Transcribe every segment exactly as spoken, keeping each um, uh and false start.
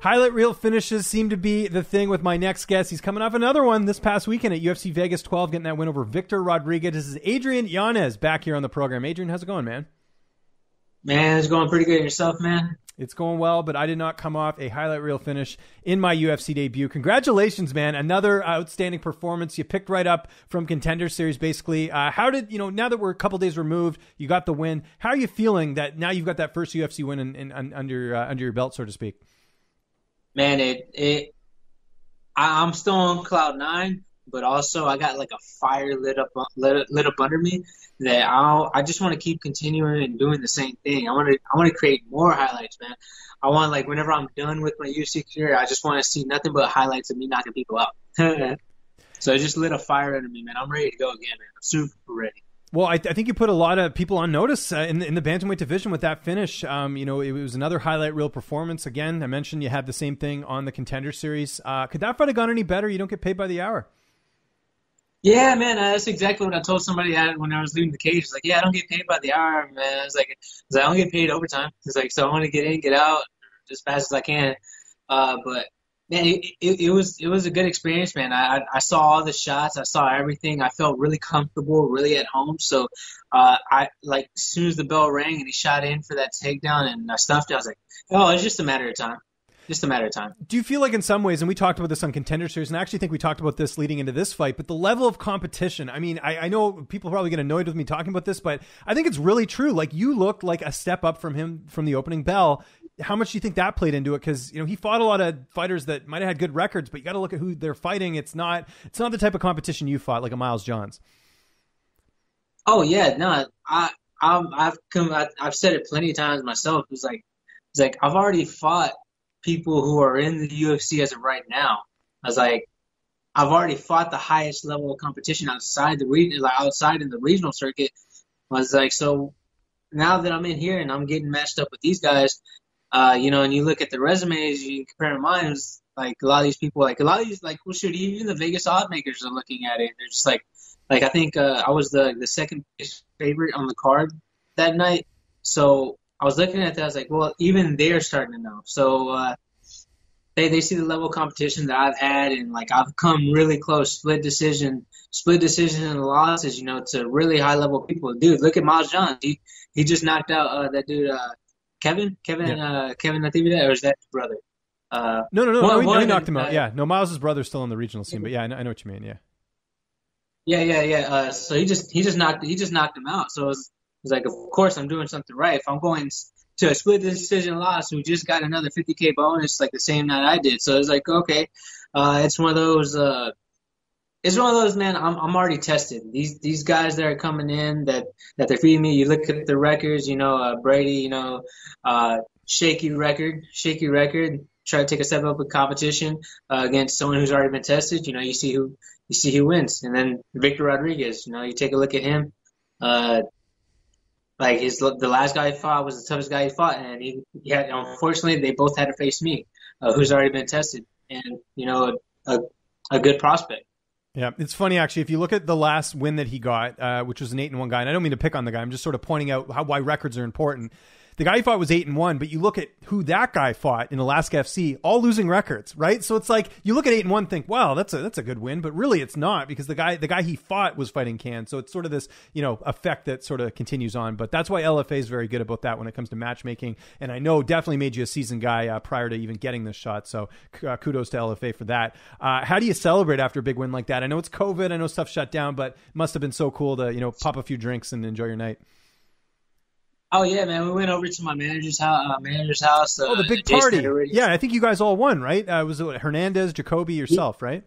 Highlight reel finishes seem to be the thing with my next guest. He's coming off another one this past weekend at U F C Vegas twelve, getting that win over Victor Rodriguez. This is Adrian Yanez back here on the program. Adrian, how's it going, man? Man, it's going pretty good. Yourself, man? It's going well, but I did not come off a highlight reel finish in my U F C debut. Congratulations, man. Another outstanding performance. You picked right up from Contender Series, basically. Uh, how did, you know, now that we're a couple days removed, you got the win. How are you feeling that now you've got that first U F C win in, in, in, under, uh, under your belt, so to speak? Man, it, it, I, I'm still on cloud nine, but also I got like a fire lit up, lit, lit up under me that I'll, I just want to keep continuing and doing the same thing. I want to, I want to create more highlights, man. I want, like, whenever I'm done with my U F C career, I just want to see nothing but highlights of me knocking people out. So it just lit a fire under me, man. I'm ready to go again, man. I'm super ready. Well, I, th I think you put a lot of people on notice uh, in, the, in the bantamweight division with that finish. Um, you know, it, it was another highlight reel performance. Again, I mentioned you had the same thing on the Contender Series. Uh, could that fight have gone any better? You don't get paid by the hour. Yeah, man, uh, that's exactly what I told somebody that when I was leaving the cage. It's like, yeah, I don't get paid by the hour, man. It's like, it's like I don't get paid overtime. It's like, so I want to get in, get out as fast as I can. Uh, but man, it, it, it was it was a good experience, man. I I saw all the shots, I saw everything. I felt really comfortable, really at home. So, uh, I like as soon as the bell rang and he shot in for that takedown and I stuffed it, I was like, oh, it's just a matter of time. Just a matter of time. Do you feel like in some ways, and we talked about this on Contender Series, and I actually think we talked about this leading into this fight, but the level of competition, I mean, I, I know people probably get annoyed with me talking about this, but I think it's really true. Like, you looked like a step up from him from the opening bell. How much do you think that played into it? Because, you know, he fought a lot of fighters that might have had good records, but you got to look at who they're fighting. It's not, it's not the type of competition you fought, like a Miles Johns. Oh, yeah. No, I, I'm, I've come, I, I've said it plenty of times myself. It was like, it's like, I've already fought people who are in the U F C as of right now. I was like, I've already fought the highest level of competition outside the region, like outside in the regional circuit. I was like, so now that I'm in here and I'm getting matched up with these guys, uh, you know, and you look at the resumes, you compare mine. It was like a lot of these people, like a lot of these, like, well, shoot, even the Vegas odd makers are looking at it. They're just like, like I think uh, I was the the second favorite on the card that night, so I was looking at that. I was like, well, even they're starting to know. So uh, they they see the level of competition that I've had, and like I've come really close. Split decision, split decision, and losses. You know, to really high level people. Dude, look at Miles Johns. He he just knocked out uh, that dude uh, Kevin Kevin yeah. uh, Kevin Natividad, or is that his brother? Uh, no, no, no. One, no, he, one no he knocked him out. Uh, yeah, no, Miles' brother's still in the regional scene, but yeah, I know, I know what you mean. Yeah. Yeah, yeah, yeah. Uh, so he just he just knocked he just knocked him out. So it was. It's like, of course I'm doing something right. If I'm going to a split decision loss, who just got another fifty K bonus like the same night I did. So it's like, okay, uh, it's one of those. Uh, it's one of those, man. I'm I'm already tested. These these guys that are coming in that that they're feeding me. You look at the records, you know, uh, Brady, you know, uh, shaky record, shaky record. Try to take a step up with competition uh, against someone who's already been tested. You know, you see who you see who wins, and then Victor Rodriguez. You know, you take a look at him. Uh, Like his, the last guy he fought was the toughest guy he fought, and he, he had, unfortunately, they both had to face me, uh, who's already been tested, and you know, a, a good prospect. Yeah, it's funny actually. If you look at the last win that he got, uh, which was an eight and one guy, and I don't mean to pick on the guy, I'm just sort of pointing out how why records are important. The guy he fought was eight and one, but you look at who that guy fought in Alaska F C, all losing records, right? So it's like you look at eight and one, think, wow, that's a that's a good win, but really it's not because the guy the guy he fought was fighting Can. So it's sort of this, you know, effect that sort of continues on. But that's why L F A is very good about that when it comes to matchmaking. And I know definitely made you a seasoned guy uh, prior to even getting this shot. So uh, kudos to L F A for that. Uh, how do you celebrate after a big win like that? I know it's COVID, I know stuff shut down, but must have been so cool to you know pop a few drinks and enjoy your night. Oh yeah, man! We went over to my manager's house. Uh, manager's house. Uh, oh, the big party! Yeah, I think you guys all won, right? Uh, was it Hernandez, Jacoby, yourself, yeah. right?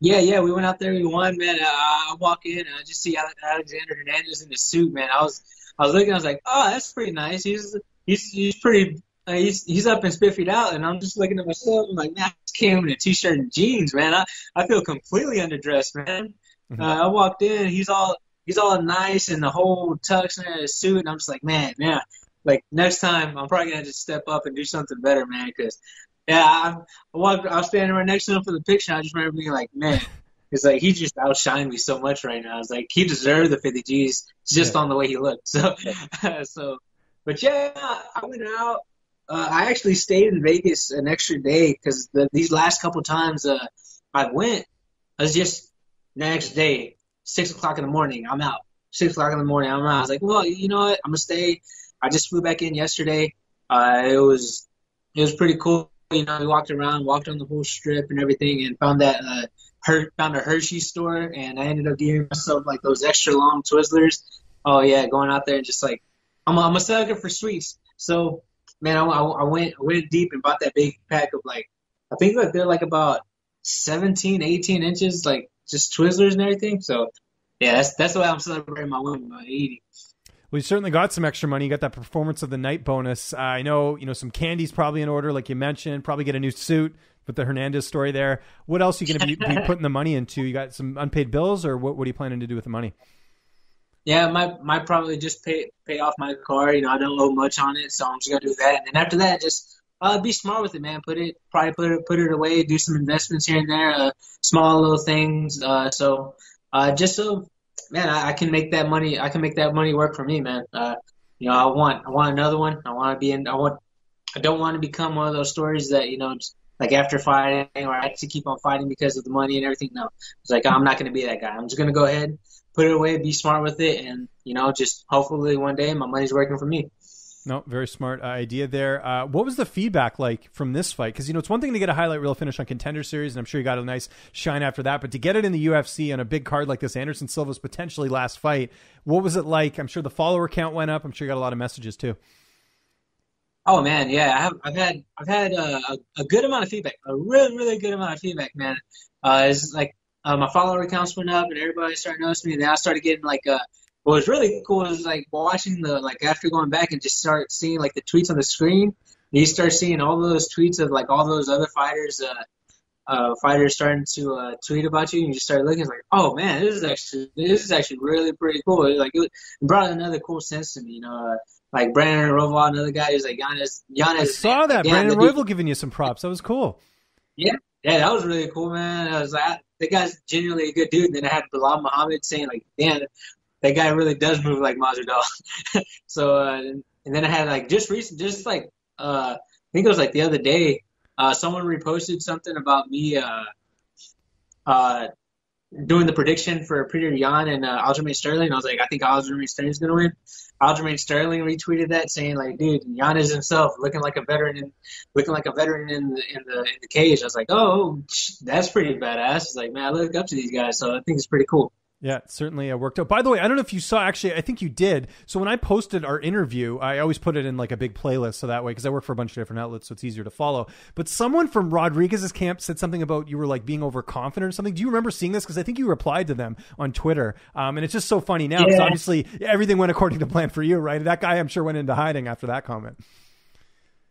Yeah, yeah. We went out there. We won, man. Uh, I walk in and I just see Alexander Hernandez in the suit, man. I was, I was looking. I was like, oh, that's pretty nice. He's, he's, he's pretty. Uh, he's, he's up and spiffied out, and I'm just looking at myself. I'm like, man, I just came in a t-shirt and jeans, man. I, I feel completely underdressed, man. Mm-hmm. uh, I walked in. He's all. He's all nice and the whole tux and his suit, and I'm just like, man, man, like next time I'm probably gonna just step up and do something better, man. Because yeah, I, I walked, I was standing right next to him for the picture. And I just remember being like, man, it's like he just outshined me so much right now. I was like, he deserved the fifty G's just yeah. on the way he looked. So, so, but yeah, I went out. Uh, I actually stayed in Vegas an extra day because the, these last couple times uh, I went, I was just the next day, six o'clock in the morning, I'm out. six o'clock in the morning, I'm out. I was like, well, you know what? I'm going to stay. I just flew back in yesterday. Uh, it was it was pretty cool. You know, we walked around, walked on the whole strip and everything, and found that uh, her, found a Hershey store, and I ended up getting myself like those extra long Twizzlers. Oh yeah, going out there and just like, I'm a, I'm a sucker for sweets. So man, I, I went I went deep and bought that big pack of like, I think like they're like about seventeen, eighteen inches, like just Twizzlers and everything. So yeah, that's that's why I'm celebrating my win by eating. Well, you certainly got some extra money. You got that performance of the night bonus. Uh, I know, you know, some candy's probably in order, like you mentioned. Probably get a new suit with the Hernandez story there. What else are you going to be, be putting the money into? You got some unpaid bills, or what? What are you planning to do with the money? Yeah, my my probably just pay pay off my car. You know, I don't owe much on it, so I'm just gonna do that. And then after that, just uh, be smart with it, man. Put it probably put it put it away. Do some investments here and there, uh, small little things. Uh, so uh, just so. Man, I, I can make that money. I can make that money work for me, man. Uh, you know, I want, I want another one. I want to be in. I want. I don't want to become one of those stories that you know, just like after fighting, or I have to keep on fighting because of the money and everything. No, it's like I'm not going to be that guy. I'm just going to go ahead, put it away, be smart with it, and you know, just hopefully one day my money's working for me. No, very smart idea there. Uh, what was the feedback like from this fight? Because, you know, it's one thing to get a highlight reel finish on Contender Series, and I'm sure you got a nice shine after that. But to get it in the U F C on a big card like this, Anderson Silva's potentially last fight, what was it like? I'm sure the follower count went up. I'm sure you got a lot of messages too. Oh, man, yeah. I have, I've had I've had a, a good amount of feedback, a really, really good amount of feedback, man. Uh, it's like uh, my follower counts went up, and everybody started noticing me. And then I started getting like a – what was really cool was like watching the like after going back and just start seeing like the tweets on the screen. You start seeing all those tweets of like all those other fighters, uh, uh, fighters starting to uh, tweet about you, and you just start looking. It's like, oh man, this is actually this is actually really pretty cool. It, like it brought another cool sense to me, you know. Uh, like Brandon Roval, another guy who's like Yanez. Yanez. I saw that again, Brandon Roval giving you some props. That was cool. Yeah, yeah, that was really cool, man. I was like, the guy's genuinely a good dude. And then I had Bilal Muhammad saying like, damn. That guy really does move like Masvidal. so, uh, and then I had like just recent, just like uh, I think it was like the other day, uh, someone reposted something about me uh, uh, doing the prediction for Peter Yan and uh, Aljamain Sterling. I was like, I think Aljamain Sterling's gonna win. Aljamain Sterling retweeted that saying like, dude, Yan is himself looking like a veteran, in, looking like a veteran in the, in the in the cage. I was like, oh, that's pretty badass. It's like, man, I look up to these guys, so I think it's pretty cool. Yeah, it certainly worked out. By the way, I don't know if you saw, actually, I think you did. So when I posted our interview, I always put it in like a big playlist. So that way, because I work for a bunch of different outlets, so it's easier to follow. But someone from Rodriguez's camp said something about you were like being overconfident or something. Do you remember seeing this? Because I think you replied to them on Twitter. Um, and it's just so funny now. Because yeah. Obviously everything went according to plan for you, right? That guy, I'm sure, went into hiding after that comment.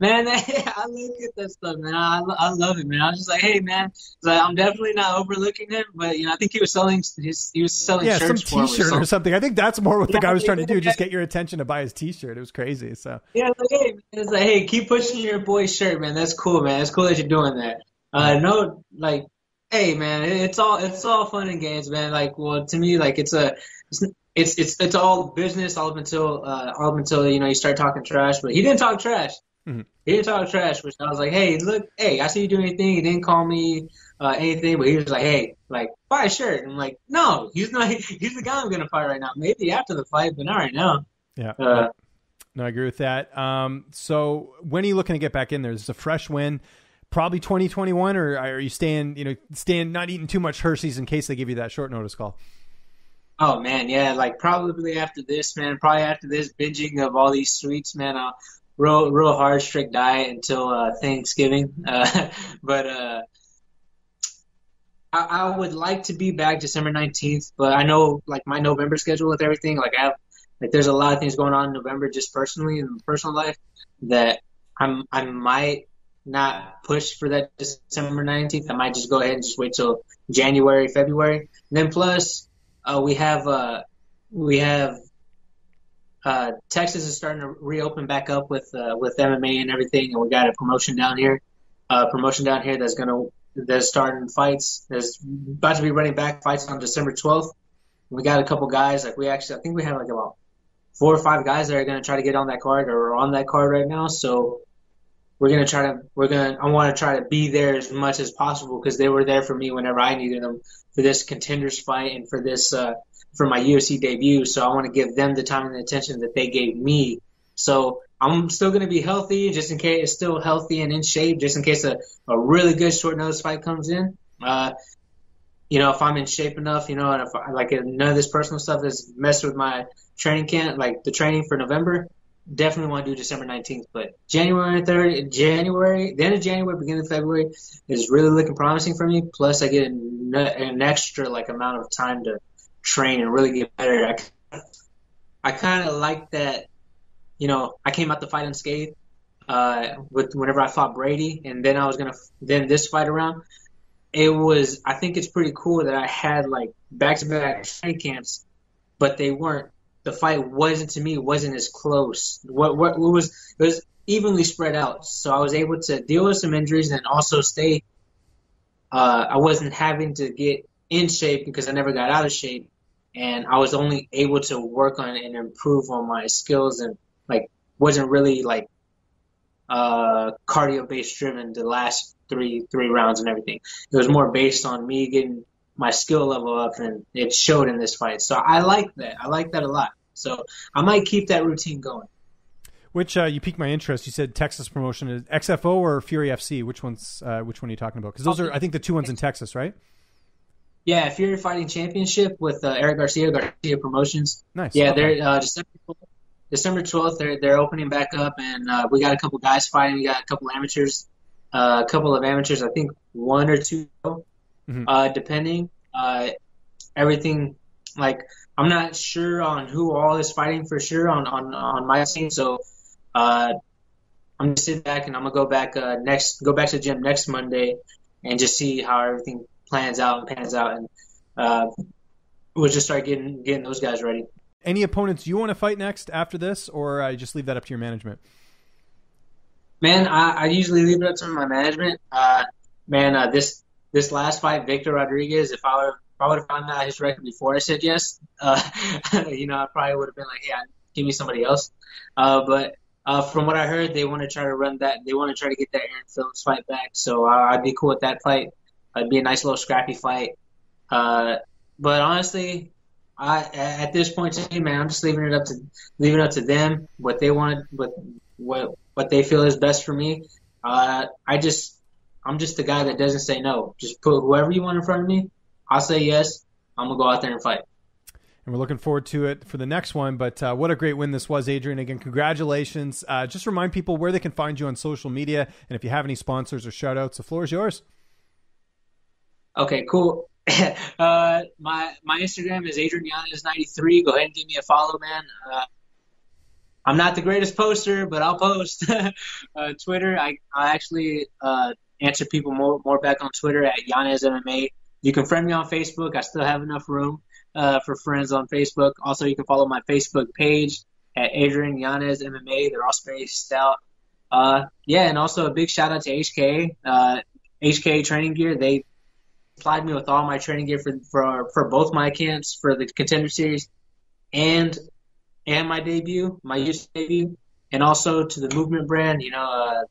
Man, I look at that stuff, man. I, I love it, man. I was just like, hey, man, like, I'm definitely not overlooking him, but you know, I think he was selling his, he was selling yeah, shirts some t-shirt for him or, or something. I think that's more what yeah, the guy was trying to do, just get your attention to buy his t-shirt. It was crazy. So yeah, like, hey, it's like, hey, keep pushing your boy's shirt, man. That's cool, man. It's cool that you're doing that. Uh, no, like, hey, man, it's all it's all fun and games, man. Like, well, to me, like, it's a it's, it's it's it's all business, all up until uh, all up until you know you start talking trash. But he didn't talk trash. Mm-hmm. He didn't talk trash, which I was like, hey, look, hey, I see you do anything. He didn't call me uh, anything, but he was like, hey, like, buy a shirt. And I'm like, no, he's not. He's the guy I'm going to fight right now. Maybe after the fight, but not right now. Yeah. Uh, no, I agree with that. Um, so when are you looking to get back in there? Is this a fresh win? Probably twenty twenty-one, or are you staying, you know, staying, not eating too much Hershey's in case they give you that short notice call? Oh, man, yeah, like probably after this, man, probably after this binging of all these sweets, man, I'll Real, real hard, strict diet until uh, Thanksgiving. Uh, but uh, I, I would like to be back December nineteenth. But I know, like my November schedule with everything, like I have, like there's a lot of things going on in November, just personally in personal life, that I'm, I might not push for that December nineteenth. I might just go ahead and just wait till January, February. And then plus, uh, we have, uh, we have. Uh, Texas is starting to reopen back up with uh, with M M A and everything, and we got a promotion down here, uh, promotion down here that's gonna that's starting fights. That's about to be running back fights on December twelfth. We got a couple guys like we actually I think we have like about four or five guys that are gonna try to get on that card or are on that card right now. So we're gonna try to we're gonna I want to try to be there as much as possible because they were there for me whenever I needed them for this contenders fight and for this uh, for my U F C debut. So I want to give them the time and the attention that they gave me. So I'm still gonna be healthy, just in case, still healthy and in shape, just in case a, a really good short notice fight comes in. Uh, you know, if I'm in shape enough, you know, and if I, like none of this personal stuff that's messed with my training camp, like the training for November. Definitely want to do December nineteenth, but January third, January, the end of January, beginning of February is really looking promising for me. Plus, I get an, an extra like amount of time to train and really get better. I, I kind of like that, you know. I came out the fight unscathed uh, with whenever I fought Brady, and then I was gonna then this fight around. It was I think it's pretty cool that I had like back to back training camps, but they weren't. The fight wasn't to me wasn't as close. What what what was it was evenly spread out. So I was able to deal with some injuries and also stay. Uh, I wasn't having to get in shape because I never got out of shape, and I was only able to work on and improve on my skills and like wasn't really like uh, cardio based driven the last three three rounds and everything. It was more based on me getting my skill level up, and it showed in this fight. So I like that. I like that a lot. So I might keep that routine going. Which uh, you piqued my interest. You said Texas promotion is X F O or Fury F C. Which one's uh, which one are you talking about? Because those are I think the two ones in Texas, right? Yeah, Fury Fighting Championship with uh, Eric Garcia, Garcia Promotions. Nice. Yeah, okay. They're uh, December twelfth. They're they're opening back up, and uh, we got a couple guys fighting. We got a couple amateurs, uh, a couple of amateurs. I think one or two. Mm-hmm. Uh, depending, uh, everything, like, I'm not sure on who all is fighting for sure on, on, on my team. So, uh, I'm just sitting back and I'm gonna go back, uh, next, go back to the gym next Monday and just see how everything plans out and pans out. And, uh, we'll just start getting, getting those guys ready. Any opponents you want to fight next after this, or I uh, just leave that up to your management? Man, I, I usually leave it up to my management. Uh, man, uh, this, This last fight, Victor Rodriguez, if I would have, if I would have found out his record before I said yes, uh, you know, I probably would have been like, hey, give me somebody else. Uh, but uh, from what I heard, they want to try to run that. They want to try to get that Aaron Phillips fight back. So uh, I'd be cool with that fight. It'd be a nice little scrappy fight. Uh, but honestly, I at this point, today, man, I'm just leaving it up to leaving it up to them what they want, what what what they feel is best for me. Uh, I just. I'm just the guy that doesn't say no. Just put whoever you want in front of me. I'll say yes. I'm going to go out there and fight. And we're looking forward to it for the next one. But uh, what a great win this was, Adrian. Again, congratulations. Uh, just remind people where they can find you on social media. And if you have any sponsors or shout outs, the floor is yours. Okay, cool. uh, my my Instagram is Adrian Yanez ninety-three. Go ahead and give me a follow, man. Uh, I'm not the greatest poster, but I'll post. uh, Twitter, I, I actually uh, – answer people more more back on Twitter at Yanez M M A. You can friend me on Facebook. I still have enough room uh, for friends on Facebook. Also, you can follow my Facebook page at Adrian Yanez M M A. They're all spaced out. Uh, yeah, and also a big shout out to H K uh, H K Training Gear. They supplied me with all my training gear for for for both my camps for the Contender Series and and my debut, my youth debut, and also to the Movement brand. You know. Uh,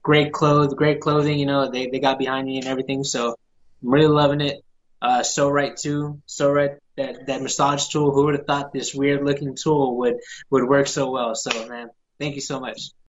Great clothes, great clothing, you know, they, they got behind me and everything. So I'm really loving it. Uh, so right too. So right that, that massage tool, who would have thought this weird looking tool would, would work so well. So man, thank you so much.